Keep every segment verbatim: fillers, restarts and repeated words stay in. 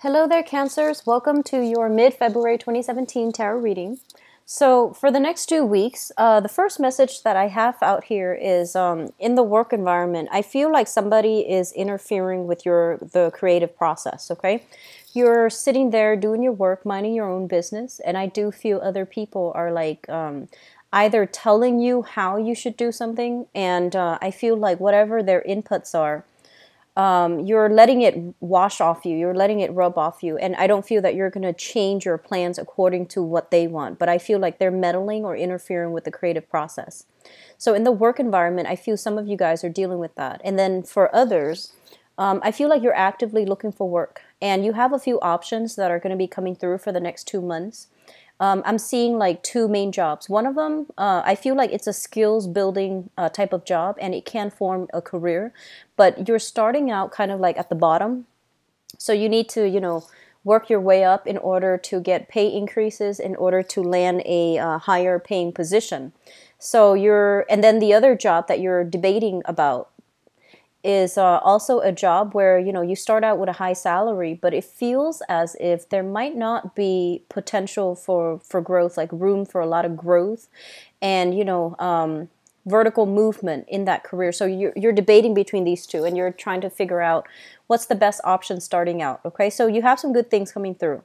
Hello there, Cancers. Welcome to your mid-February twenty seventeen tarot reading. So for the next two weeks, uh, the first message that I have out here is um, in the work environment, I feel like somebody is interfering with your the creative process, okay? You're sitting there doing your work, minding your own business, and I do feel other people are like um, either telling you how you should do something, and uh, I feel like whatever their inputs are, Um, you're letting it wash off you, you're letting it rub off you, and I don't feel that you're going to change your plans according to what they want, but I feel like they're meddling or interfering with the creative process. So in the work environment, I feel some of you guys are dealing with that. And then for others, um, I feel like you're actively looking for work, and you have a few options that are going to be coming through for the next two months. Um, I'm seeing like two main jobs. One of them, uh, I feel like it's a skills building uh, type of job, and it can form a career, but you're starting out kind of like at the bottom. So you need to, you know, work your way up in order to get pay increases, in order to land a uh, higher paying position. So you're, and then the other job that you're debating about is uh, also a job where, you know, you start out with a high salary, but it feels as if there might not be potential for, for growth, like room for a lot of growth and, you know, um, vertical movement in that career. So you're, you're debating between these two, and you're trying to figure out what's the best option starting out, okay? So you have some good things coming through.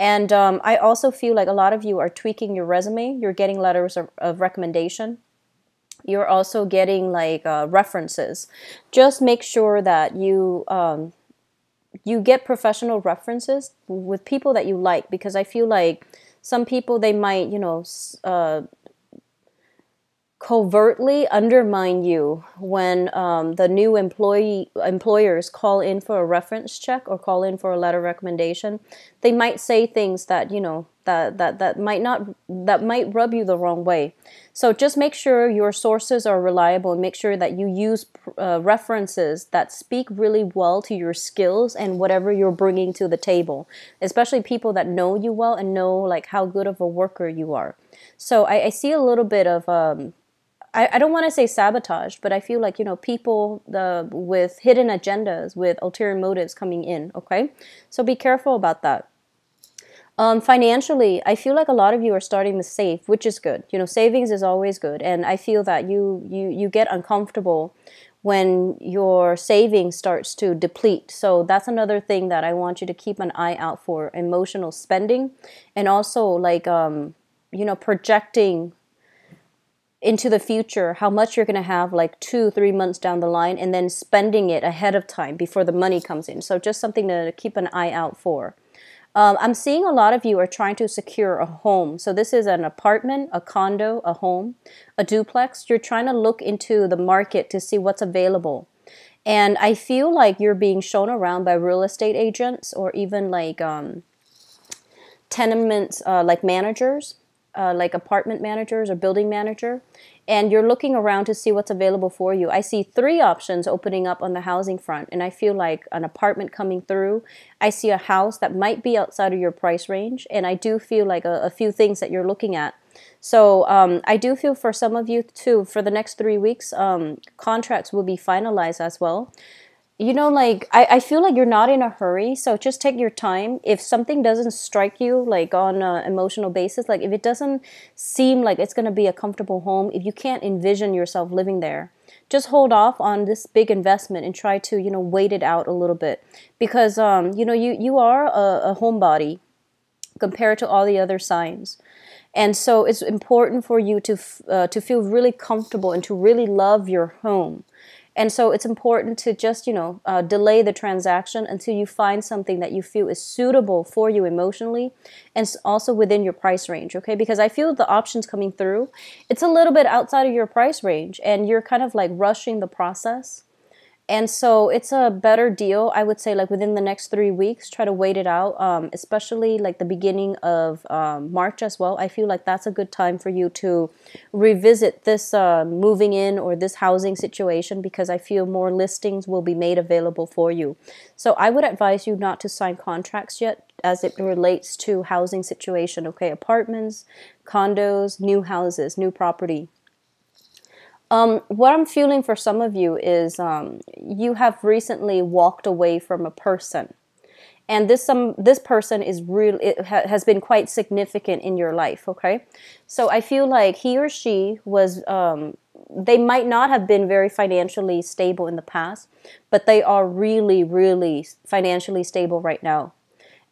And um, I also feel like a lot of you are tweaking your resume. You're getting letters of, of recommendation. You're also getting like uh, references. Just make sure that you um, you get professional references with people that you like, because I feel like some people, they might, you know, uh, covertly undermine you when um, the new employee employers call in for a reference check or call in for a letter of recommendation. They might say things that, you know, that that that might not that might rub you the wrong way. So just make sure your sources are reliable, and make sure that you use uh, references that speak really well to your skills and whatever you're bringing to the table, especially people that know you well and know like how good of a worker you are. So I, I see a little bit of um, I, I don't want to say sabotage, but I feel like, you know, people the, with hidden agendas, with ulterior motives coming in, okay? So be careful about that. Um, financially, I feel like a lot of you are starting to save, which is good. You know, savings is always good, and I feel that you you you get uncomfortable when your savings starts to deplete. So that's another thing that I want you to keep an eye out for: emotional spending, and also like um, you know, projecting into the future how much you're going to have like two, three months down the line, and then spending it ahead of time before the money comes in. So just something to keep an eye out for. Um, I'm seeing a lot of you are trying to secure a home. So this is an apartment, a condo, a home, a duplex. You're trying to look into the market to see what's available. And I feel like you're being shown around by real estate agents, or even like um, tenements, uh, like managers, uh, like apartment managers or building manager. And you're looking around to see what's available for you. I see three options opening up on the housing front, and I feel like an apartment coming through. I see a house that might be outside of your price range, and I do feel like a, a few things that you're looking at. So um, I do feel for some of you too, for the next three weeks, um, contracts will be finalized as well. You know, like, I, I feel like you're not in a hurry, so just take your time. If something doesn't strike you, like, on an emotional basis, like, if it doesn't seem like it's going to be a comfortable home, if you can't envision yourself living there, just hold off on this big investment and try to, you know, wait it out a little bit. Because, um, you know, you, you are a, a homebody compared to all the other signs. And so it's important for you to, uh, to feel really comfortable and to really love your home. And so it's important to just, you know, uh, delay the transaction until you find something that you feel is suitable for you emotionally, and also within your price range, okay? Because I feel the options coming through, it's a little bit outside of your price range, and you're kind of like rushing the process. And so it's a better deal, I would say, like within the next three weeks, try to wait it out, um, especially like the beginning of um, March as well. I feel like that's a good time for you to revisit this uh, moving in or this housing situation, because I feel more listings will be made available for you. So I would advise you not to sign contracts yet as it relates to housing situation, okay? Apartments, condos, new houses, new property. Um, what I'm feeling for some of you is um, you have recently walked away from a person, and this some this person is real it ha, has been quite significant in your life. Okay, so I feel like he or she was um, they might not have been very financially stable in the past, but they are really, really financially stable right now.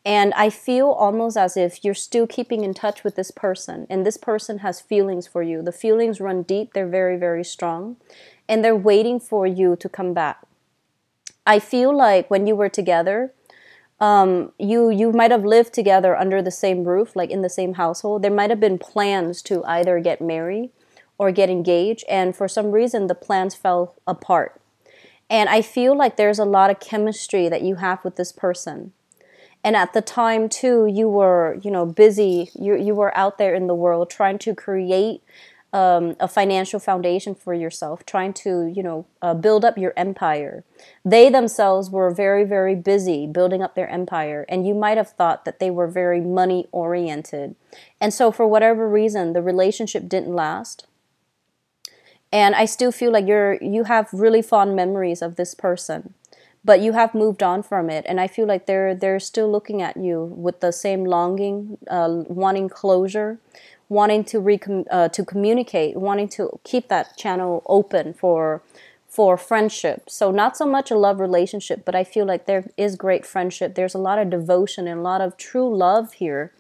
And I feel almost as if you're still keeping in touch with this person, and this person has feelings for you. The feelings run deep. They're very, very strong, and they're waiting for you to come back. I feel like when you were together, um, you, you might have lived together under the same roof, like in the same household. There might have been plans to either get married or get engaged, and for some reason the plans fell apart. And I feel like there's a lot of chemistry that you have with this person. And at the time too, you were, you know, busy. You you were out there in the world trying to create um, a financial foundation for yourself, trying to, you know, uh, build up your empire. They themselves were very, very busy building up their empire, and you might have thought that they were very money oriented. And so, for whatever reason, the relationship didn't last. And I still feel like you're you have really fond memories of this person, but you have moved on from it, and I feel like they're they're still looking at you with the same longing, uh, wanting closure, wanting to recom uh, to communicate, wanting to keep that channel open for for friendship. So not so much a love relationship, but I feel like there is great friendship. There's a lot of devotion and a lot of true love here.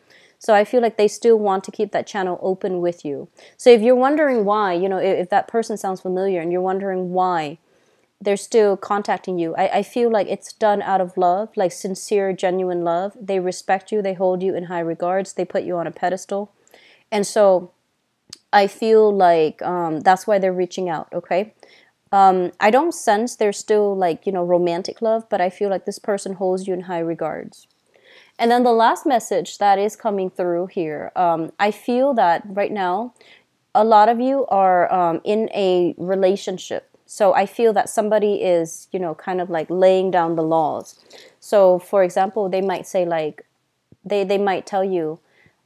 So I feel like they still want to keep that channel open with you. So if you're wondering why, you know, if, if that person sounds familiar and you're wondering why they're still contacting you, I, I feel like it's done out of love, like sincere, genuine love. They respect you. They hold you in high regards. They put you on a pedestal. And so I feel like um, that's why they're reaching out, okay? Um, I don't sense there's still like, you know, romantic love, but I feel like this person holds you in high regards. And then the last message that is coming through here, um, I feel that right now a lot of you are um, in a relationship. So I feel that somebody is, you know, kind of like laying down the laws. So for example, they might say like, they, they might tell you,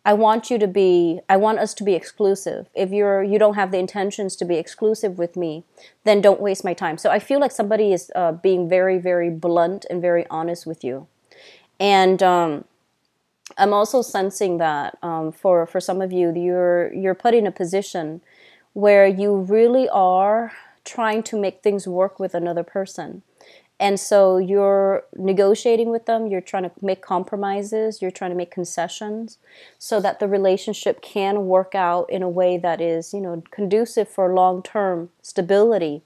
I want you to be, I want us to be exclusive. If you're, you don't have the intentions to be exclusive with me, then don't waste my time. So I feel like somebody is uh, being very, very blunt and very honest with you. And um, I'm also sensing that um, for, for some of you, you're, you're put in a position where you really are trying to make things work with another person. And so you're negotiating with them, you're trying to make compromises, you're trying to make concessions so that the relationship can work out in a way that is, you know, conducive for long-term stability.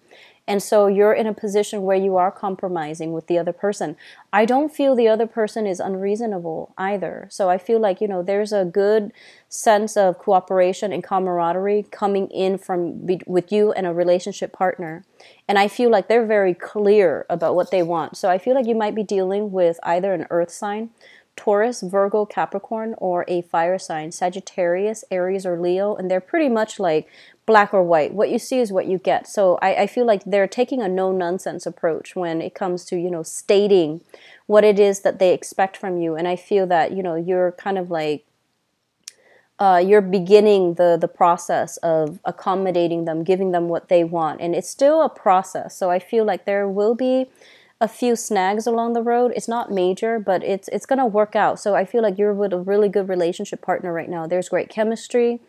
And so you're in a position where you are compromising with the other person. I don't feel the other person is unreasonable either. So I feel like, you know, there's a good sense of cooperation and camaraderie coming in from be, with you and a relationship partner. And I feel like they're very clear about what they want. So I feel like you might be dealing with either an earth sign, Taurus, Virgo, Capricorn, or a fire sign, Sagittarius, Aries, or Leo, and they're pretty much like black or white. What you see is what you get. So I, I feel like they're taking a no-nonsense approach when it comes to, you know, stating what it is that they expect from you. And I feel that, you know, you're kind of like, uh, you're beginning the, the process of accommodating them, giving them what they want. And it's still a process. So I feel like there will be a few snags along the road. It's not major, but it's it's going to work out. So I feel like you're with a really good relationship partner right now. There's great chemistry.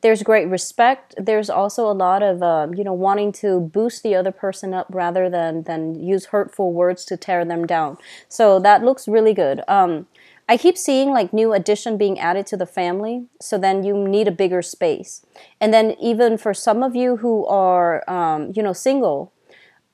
There's great respect. There's also a lot of, um, you know, wanting to boost the other person up rather than, than use hurtful words to tear them down. So that looks really good. Um, I keep seeing like new addition being added to the family. So then you need a bigger space. And then even for some of you who are, um, you know, single,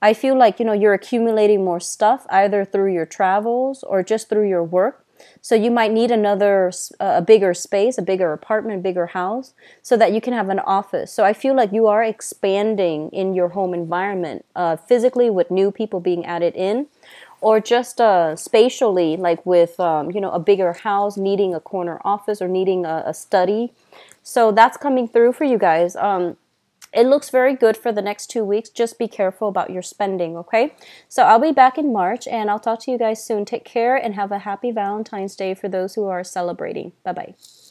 I feel like, you know, you're accumulating more stuff either through your travels or just through your work. So you might need another, uh, a bigger space, a bigger apartment, a bigger house so that you can have an office. So I feel like you are expanding in your home environment uh, physically with new people being added in, or just uh, spatially, like with, um, you know, a bigger house, needing a corner office or needing a, a study. So that's coming through for you guys. Um, It looks very good for the next two weeks. Just be careful about your spending, okay? So I'll be back in March, and I'll talk to you guys soon. Take care and have a happy Valentine's Day for those who are celebrating. Bye-bye.